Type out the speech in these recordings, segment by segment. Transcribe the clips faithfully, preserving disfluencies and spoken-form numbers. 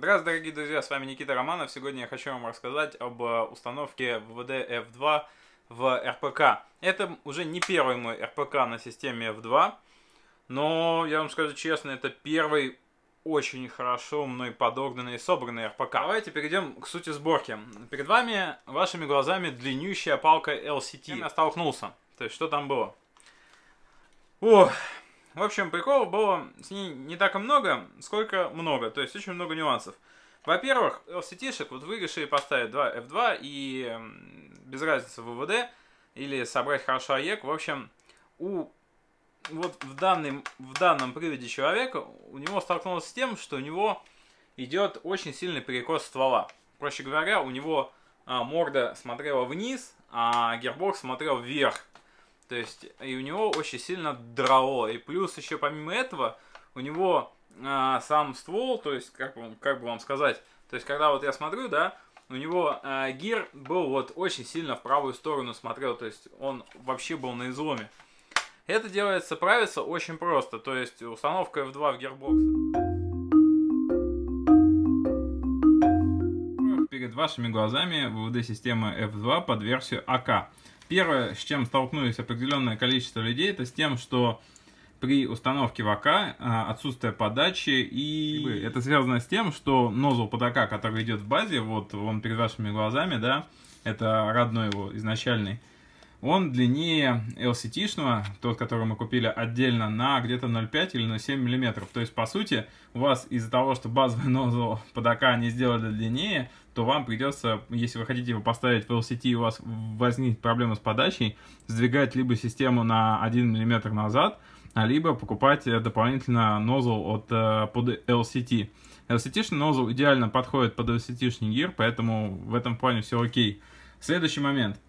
Здравствуйте, дорогие друзья, с вами Никита Романов. Сегодня я хочу вам рассказать об установке вэ вэ дэ эф два в эр пэ ка. Это уже не первый мой эр пэ ка на системе эф два, но я вам скажу честно, это первый очень хорошо мной подогнанный и собранный эр пэ ка. Давайте перейдем к сути сборки. Перед вами, вашими глазами, длиннющая палка эл си ти. Я столкнулся. То есть, что там было? Ох... В общем, приколов было с ней не так и много, сколько много, то есть очень много нюансов. Во-первых, эл си ти-шек, вот вы решили поставить два эф два и без разницы вэ вэ дэ или собрать хорошо а е к. В общем, у, вот в, данный, в данном приводе человека у него столкнулось с тем, что у него идет очень сильный перекос ствола. Проще говоря, у него а, морда смотрела вниз, а гербокс смотрел вверх. То есть, и у него очень сильно драло. И плюс еще помимо этого, у него э, сам ствол, то есть, как, как бы вам сказать, то есть, когда вот я смотрю, да, у него э, гир был вот очень сильно в правую сторону смотрел, то есть, он вообще был на изломе. Это делается, правится очень просто, то есть, установка эф два в гирбокс. Перед вашими глазами вэ вэ дэ-система эф два под версию а ка. Первое, с чем столкнулись определенное количество людей, это с тем, что при установке в а ка отсутствие подачи, и это связано с тем, что нозл под а ка, который идет в базе, вот он перед вашими глазами, да, это родной его изначальный, он длиннее эл си ти-шного, тот, который мы купили отдельно, на где-то ноль пять или на семь миллиметров. То есть, по сути, у вас из-за того, что базовый нозл под а ка не сделали длиннее, то вам придется, если вы хотите его поставить в эл си ти, у вас возникнет проблема с подачей, сдвигать либо систему на один миллиметр назад, либо покупать дополнительно нозл от, под эл си ти. эл си ти-шный нозл идеально подходит под эл си ти-шный гир, поэтому в этом плане все окей. Следующий момент.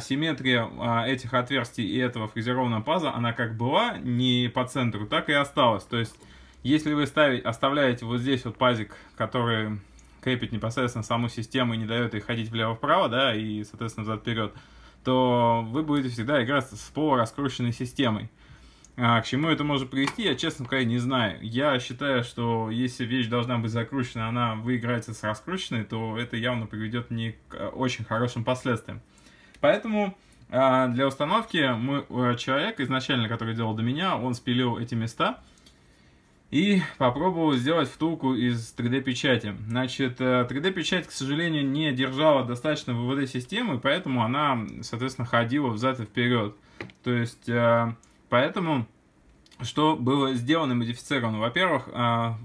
Симметрия этих отверстий и этого фрезерованного паза, она как была не по центру, так и осталась. То есть, если вы ставите, оставляете вот здесь вот пазик, который крепит непосредственно саму систему и не дает ей ходить влево-вправо, да, и, соответственно, взад-вперед, то вы будете всегда играть с полураскрученной системой. А к чему это может привести, я, честно говоря, не знаю. Я считаю, что если вещь должна быть закручена, она вы играете с раскрученной, то это явно приведет не к очень хорошим последствиям. Поэтому для установки мы, человек изначально, который делал до меня, он спилил эти места и попробовал сделать втулку из три дэ печати. Значит, три дэ печать, к сожалению, не держала достаточно вэ вэ дэ-системы, поэтому она, соответственно, ходила взад и вперед. То есть, поэтому, что было сделано, модифицировано? Во-первых,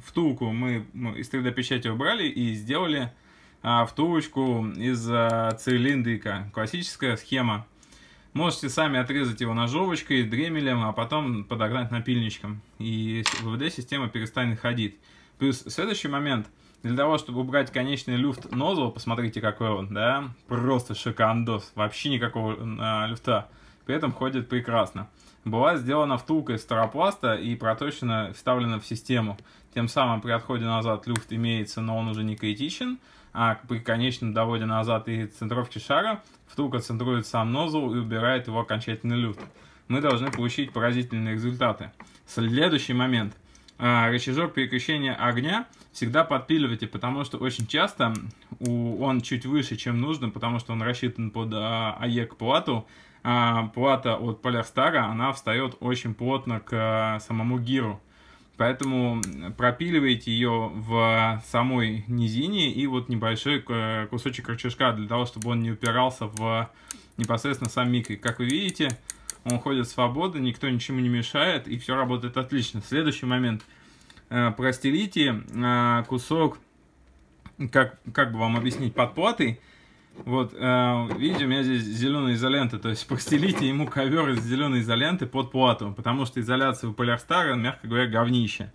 втулку мы из три дэ печати убрали и сделали... втулочку из цилиндрика. Классическая схема. Можете сами отрезать его ножовочкой, дремелем, а потом подогнать напильничком. И вэ вэ дэ-система перестанет ходить. Плюс следующий момент. Для того, чтобы убрать конечный люфт нозла, посмотрите, какой он, да? Просто шикандос. Вообще никакого э, люфта. При этом ходит прекрасно. Была сделана втулка из старопласта и проточена, вставлена в систему. Тем самым при отходе назад люфт имеется, но он уже не критичен. А при конечном доводе назад и центровке шара втулка центрует сам нозл и убирает его окончательный люфт. Мы должны получить поразительные результаты. Следующий момент. Рычажок переключения огня всегда подпиливайте, потому что очень часто он чуть выше, чем нужно, потому что он рассчитан под а е к плату. Плата от Polarstar, она встает очень плотно к самому гиру. Поэтому пропиливаете ее в самой низине и вот небольшой кусочек рычажка, для того, чтобы он не упирался в непосредственно сам микро. Как вы видите, он ходит свободно, никто ничему не мешает и все работает отлично. Следующий момент. Простелите кусок, как, как бы вам объяснить, под платой. Вот, видите, у меня здесь зеленая изолента, то есть простелите ему ковер из зеленой изоленты под плату, потому что изоляция у Polarstar, мягко говоря, говнище.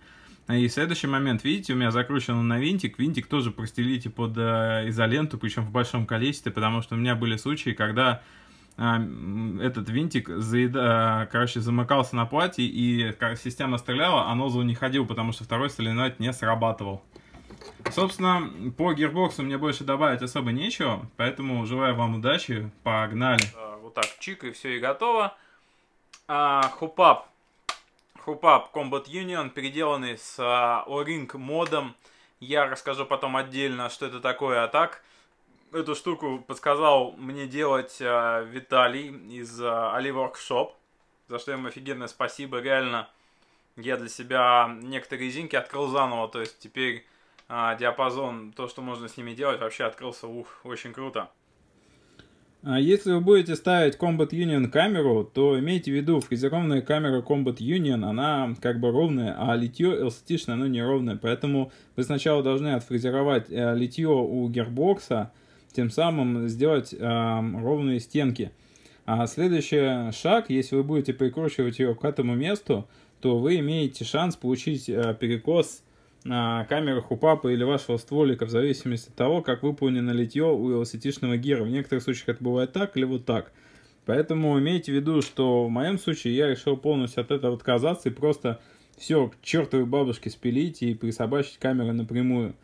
И следующий момент, видите, у меня закручено на винтик, винтик тоже простелите под изоленту, причем в большом количестве, потому что у меня были случаи, когда этот винтик заеда... короче, замыкался на плате, и система стреляла, а нозл не ходил, потому что второй соленоид не срабатывал. Собственно, по гирбоксу мне больше добавить особо нечего, поэтому желаю вам удачи, погнали. Вот так, чик, и все, и готово. Хупап, хупап Combat Union, переделанный с о ринг модом. Я расскажу потом отдельно, что это такое, а так эту штуку подсказал мне делать э, Виталий из э, Ali Workshop, за что им офигенное спасибо. Реально, я для себя некоторые резинки открыл заново, то есть теперь э, диапазон, то, что можно с ними делать, вообще открылся, ух, очень круто. Если вы будете ставить Combat Union камеру, то имейте в виду, фрезерованная камера Combat Union, она как бы ровная, а литье эл си ти-шное, оно неровное. Поэтому вы сначала должны отфрезеровать литье у гербокса, тем самым сделать э, ровные стенки. А следующий шаг, если вы будете прикручивать ее к этому месту, то вы имеете шанс получить э, перекос на камерах у папы или вашего стволика, в зависимости от того, как выполнено литье у эл си ти-шного гира. В некоторых случаях это бывает так или вот так. Поэтому имейте в виду, что в моем случае я решил полностью от этого отказаться и просто все к чертовой бабушке спилить и присобачить камеры напрямую.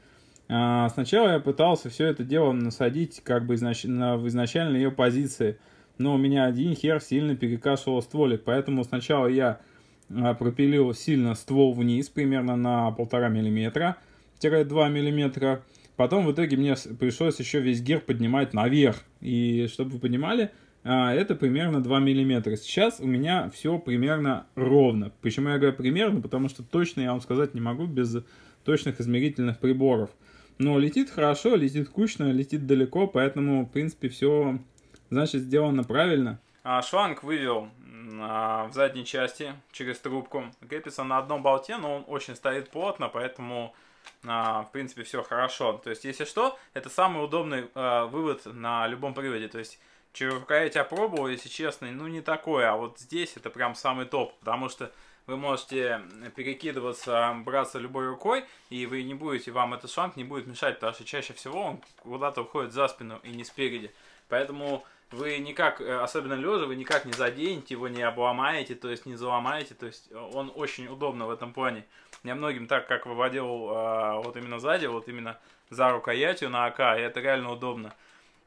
А сначала я пытался все это дело насадить как бы изнач... на... в изначальной ее позиции, но у меня один хер сильно перекашивал стволик, поэтому сначала я пропилил сильно ствол вниз, примерно на полтора миллиметра — два миллиметра. Потом в итоге мне пришлось еще весь гир поднимать наверх. И чтобы вы понимали, это примерно два миллиметра. Сейчас у меня все примерно ровно. Почему я говорю примерно? Потому что точно я вам сказать не могу без точных измерительных приборов. Но летит хорошо, летит кучно, летит далеко, поэтому, в принципе, все, значит, сделано правильно. Шланг вывел в задней части через трубку. Крепится на одном болте, но он очень стоит плотно, поэтому в принципе все хорошо. То есть, если что, это самый удобный вывод на любом приводе. То есть, через рукоять я пробовал, если честно, ну не такое, а вот здесь это прям самый топ, потому что вы можете перекидываться, браться любой рукой, и вы не будете, вам этот шланг не будет мешать, потому что чаще всего он куда-то уходит за спину и не спереди. Поэтому вы никак, особенно лежа, вы никак не заденете его, не обломаете, то есть не заломаете. То есть он очень удобно в этом плане. Я многим так как выводил вот именно сзади, вот именно за рукоятью на АК, и это реально удобно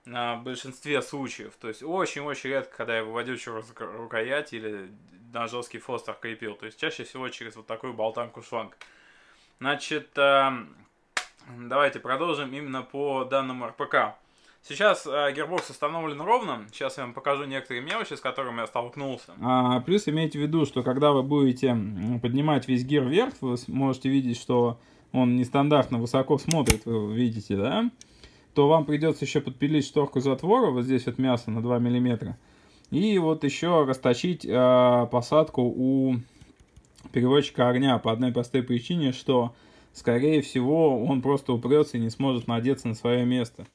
в большинстве случаев. То есть очень-очень редко, когда я выводил через рукоять или на жесткий фостер крепил. То есть чаще всего через вот такую болтанку шланг. Значит, давайте продолжим именно по данному РПК. Сейчас э, гирбокс установлен ровно. Сейчас я вам покажу некоторые мелочи, с которыми я столкнулся. А, плюс имейте в виду, что когда вы будете поднимать весь гир вверх, вы можете видеть, что он нестандартно высоко смотрит, вы видите, да? То вам придется еще подпилить шторку затвора, вот здесь вот мясо на два миллиметра. И вот еще расточить э, посадку у переводчика огня по одной простой причине, что, скорее всего, он просто упрется и не сможет надеться на свое место.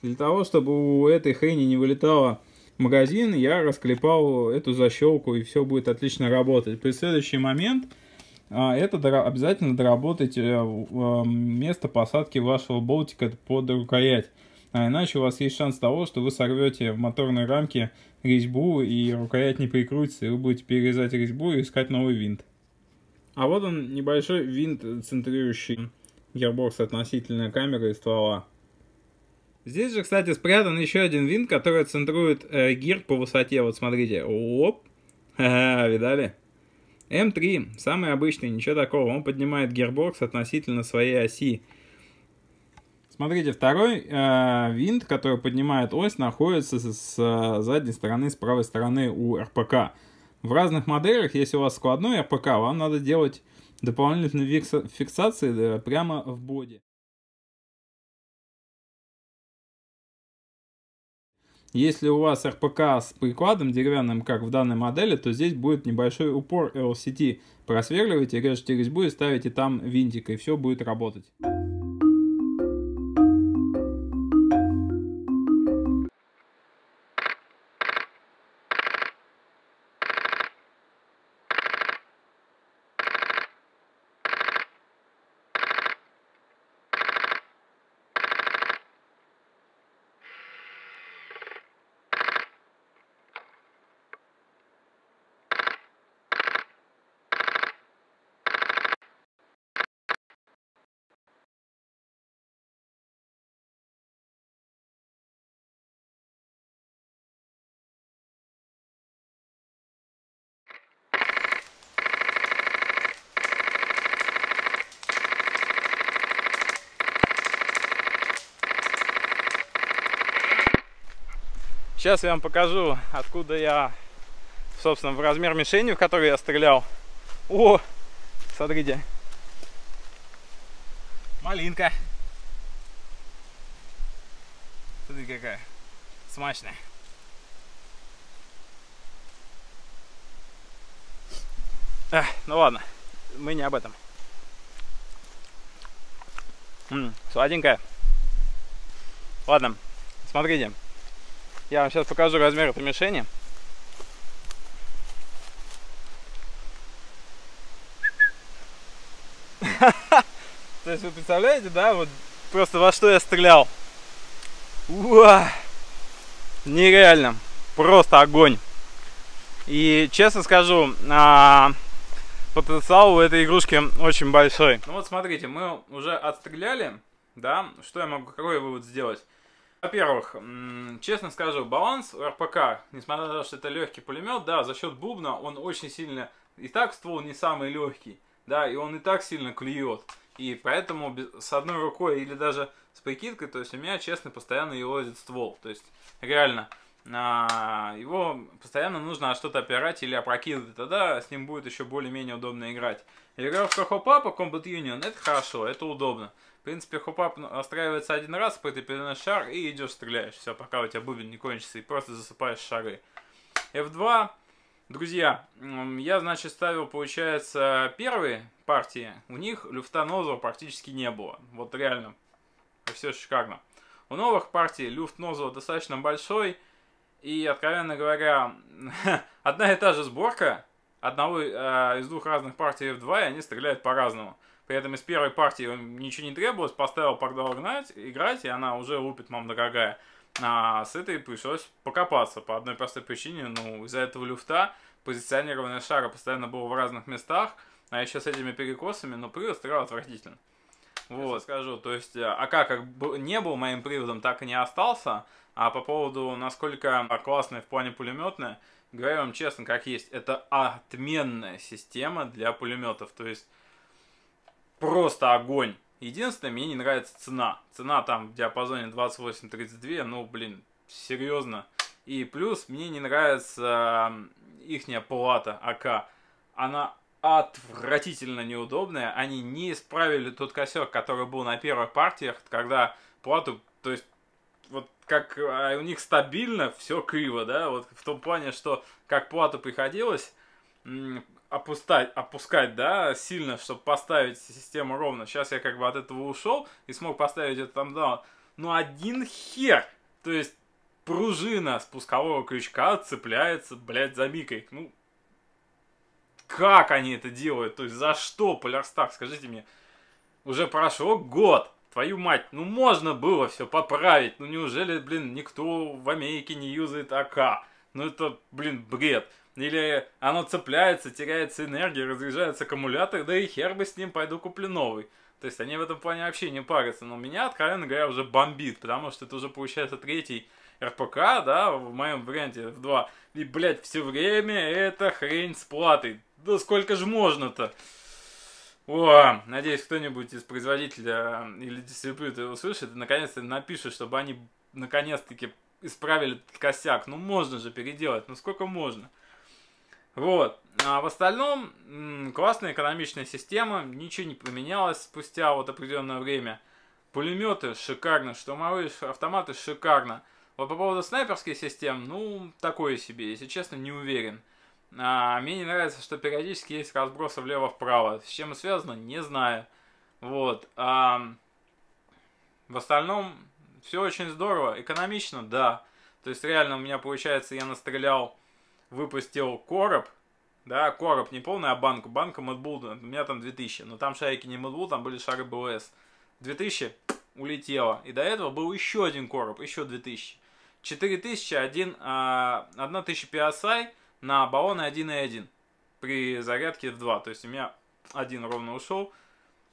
Для того, чтобы у этой хрени не вылетало магазин, я расклепал эту защелку, и все будет отлично работать. При следующий момент, это обязательно доработать место посадки вашего болтика под рукоять. А иначе у вас есть шанс того, что вы сорвете в моторной рамке резьбу, и рукоять не прикрутится, и вы будете перерезать резьбу и искать новый винт. А вот он, небольшой винт, центрирующий гирбокс относительно камеры и ствола. Здесь же, кстати, спрятан еще один винт, который центрует э, гир по высоте. Вот смотрите. Оп. Ха-ха, видали? эм три. Самый обычный, ничего такого. Он поднимает гирбокс относительно своей оси. Смотрите, второй э, винт, который поднимает ось, находится с, с задней стороны, с правой стороны у РПК. В разных моделях, если у вас складной РПК, вам надо делать дополнительные фиксации прямо в боди. Если у вас РПК с прикладом деревянным, как в данной модели, то здесь будет небольшой упор эл си ти. Просверливаете, режете резьбу и ставите там винтик, и все будет работать. Сейчас я вам покажу, откуда я, собственно, в размер мишени, в которой я стрелял. О, смотрите. Малинка. Смотрите, какая смачная. Эх, ну ладно, мы не об этом. М-м, сладенькая. Ладно, смотрите. Я вам сейчас покажу размер этой мишени. То есть вы представляете, да, вот просто во что я стрелял. Уа! Нереально. Просто огонь. И честно скажу, а, потенциал у этой игрушки очень большой. Ну вот смотрите, мы уже отстреляли, да, что я могу, какой вывод сделать? Во-первых, честно скажу, баланс эр пэ ка, несмотря на то, что это легкий пулемет, да, за счет бубна он очень сильно, и так ствол не самый легкий, да, и он и так сильно клюет. И поэтому с одной рукой или даже с прикидкой, то есть у меня, честно, постоянно елозит ствол. То есть реально, его постоянно нужно что-то опирать или опрокидывать, тогда с ним будет еще более-менее удобно играть. Регулировка хоп-апа Combat Union, это хорошо, это удобно. В принципе, хоп-ап настраивается один раз, ты переносишь шар и идешь стреляешь. Все, пока у тебя бубен не кончится, и просто засыпаешь шары. эф два. Друзья, я, значит, ставил, получается, первые партии. У них люфта нозла практически не было. Вот реально. Все шикарно. У новых партий люфт нозла достаточно большой. И, откровенно говоря, одна и та же сборка одного э, из двух разных партий эф два, и они стреляют по-разному. При этом из первой партии ничего не требовалось, поставил, продал играть, играть, и она уже лупит, мам дорогая. А с этой пришлось покопаться по одной простой причине, ну, из-за этого люфта позиционирование шара постоянно было в разных местах, а еще с этими перекосами, но привод стрелял отвратительно. Вот, скажу, то есть АК как бы не был моим приводом, так и не остался, а по поводу, насколько классная в плане пулеметная, говорю вам честно, как есть, это отменная система для пулеметов, то есть просто огонь. Единственное, мне не нравится цена. Цена там в диапазоне двадцать восемь тридцать два, ну, блин, серьезно. И плюс мне не нравится ихняя плата АК. Она отвратительно неудобная. Они не исправили тот косяк, который был на первых партиях, когда плату, то есть, вот как у них стабильно все криво, да, вот в том плане, что как плату приходилось опускать, опускать, да, сильно, чтобы поставить систему ровно. Сейчас я как бы от этого ушел и смог поставить это там, да, но один хер, то есть пружина спускового крючка цепляется, блядь, за микой. Ну, как они это делают? То есть за что, Polarstar, скажите мне, уже прошло год, твою мать, ну можно было все поправить, ну неужели, блин, никто в Америке не юзает АК? Ну это, блин, бред. Или оно цепляется, теряется энергия, разряжается аккумулятор, да и хер бы с ним, пойду куплю новый. То есть они в этом плане вообще не парятся, но меня, откровенно говоря, уже бомбит, потому что это уже получается третий эр пэ ка, да, в моем варианте эф два. И, блядь, все время эта хрень с платой. Да сколько же можно-то? О, надеюсь, кто-нибудь из производителя или дистрибьютора услышит и наконец-то напишет, чтобы они наконец-таки исправили этот косяк. Ну можно же переделать, ну сколько можно? Вот, а в остальном классная экономичная система, ничего не поменялось спустя вот определенное время. Пулеметы шикарно, штурмовые автоматы шикарно. Вот по поводу снайперских систем, ну, такое себе, если честно, не уверен. А, мне не нравится, что периодически есть разбросы влево-вправо. С чем связано, не знаю. Вот, а в остальном все очень здорово, экономично, да. То есть реально у меня получается, я настрелял... Выпустил короб, да, короб не полный, а банку. Банка Матбулл, у меня там две тысячи, но там шарики не Матбулл, там были шары бэ вэ эс. две тысячи улетело. И до этого был еще один короб, еще две тысячи. четыре тысячи, один, а, тысяча пи эс ай на баллоны один и один при зарядке эф два. То есть у меня один ровно ушел.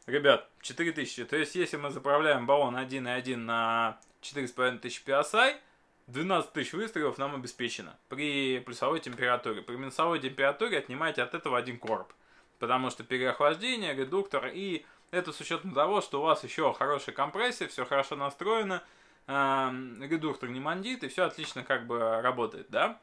Ребят, четыре тысячи. То есть если мы заправляем баллон один и один на четыре тысячи пятьсот пи эс ай, двенадцать тысяч выстрелов нам обеспечено при плюсовой температуре. При минусовой температуре отнимайте от этого один короб. Потому что переохлаждение, редуктор, и это с учетом того, что у вас еще хорошая компрессия, все хорошо настроено, редуктор не мандит, и все отлично как бы работает, да?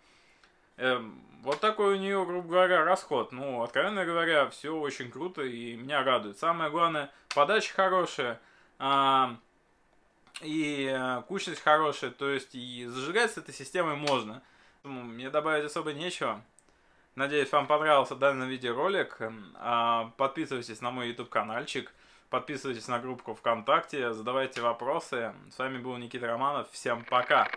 Эм, вот такой у нее, грубо говоря, расход. Ну, откровенно говоря, все очень круто и меня радует. Самое главное, подача хорошая, эм, и э, кучность хорошая, то есть и зажигать с этой системой можно. Мне добавить особо нечего. Надеюсь, вам понравился данный видеоролик. Эм, подписывайтесь на мой YouTube-канальчик. Подписывайтесь на группу ВКонтакте, задавайте вопросы. С вами был Никита Романов. Всем пока!